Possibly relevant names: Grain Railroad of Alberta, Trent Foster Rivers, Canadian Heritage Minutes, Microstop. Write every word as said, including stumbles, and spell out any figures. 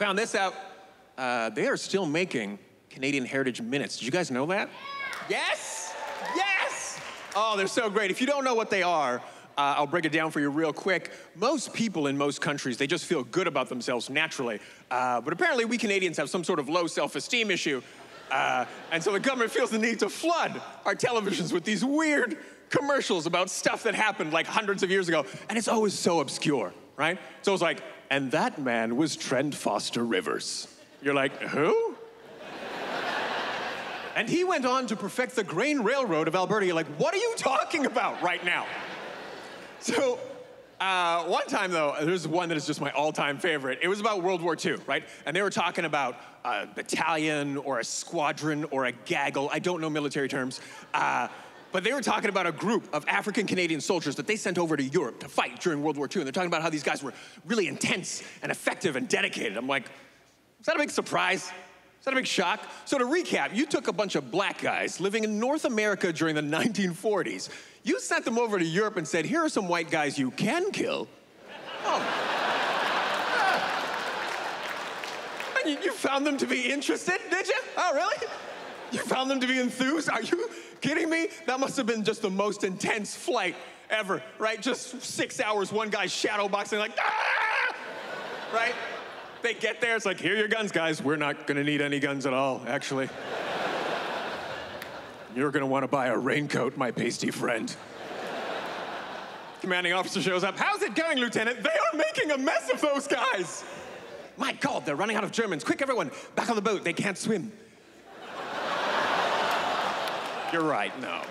Found this out. Uh, they are still making Canadian Heritage Minutes. Did you guys know that? Yes! Yes! Oh, they're so great. If you don't know what they are, uh, I'll break it down for you real quick. Most people in most countries, they just feel good about themselves naturally. Uh, but apparently we Canadians have some sort of low self-esteem issue. Uh, and so the government feels the need to flood our televisions with these weird commercials about stuff that happened like hundreds of years ago. And it's always so obscure, right? So it's like, and that man was Trent Foster Rivers. You're like, who? And he went on to perfect the Grain Railroad of Alberta. You're like, what are you talking about right now? So uh, one time, though, there's one that is just my all-time favorite. It was about World War Two, right? And they were talking about a battalion or a squadron or a gaggle. I don't know military terms. Uh, But they were talking about a group of African-Canadian soldiers that they sent over to Europe to fight during World War Two, and they're talking about how these guys were really intense and effective and dedicated. I'm like, is that a big surprise? Is that a big shock? So to recap, you took a bunch of black guys living in North America during the nineteen forties. You sent them over to Europe and said, here are some white guys you can kill. Oh. And you, you found them to be interested, did you? Oh, really? You found them to be enthused? Are you kidding me? That must have been just the most intense flight ever, right? Just six hours, one guy shadow boxing like, ah! Right? They get there, it's like, here are your guns, guys. We're not gonna need any guns at all, actually. You're gonna wanna buy a raincoat, my pasty friend. Commanding officer shows up. How's it going, Lieutenant? They are making a mess of those guys. My God, they're running out of Germans. Quick, everyone, back on the boat. They can't swim. You're right, no.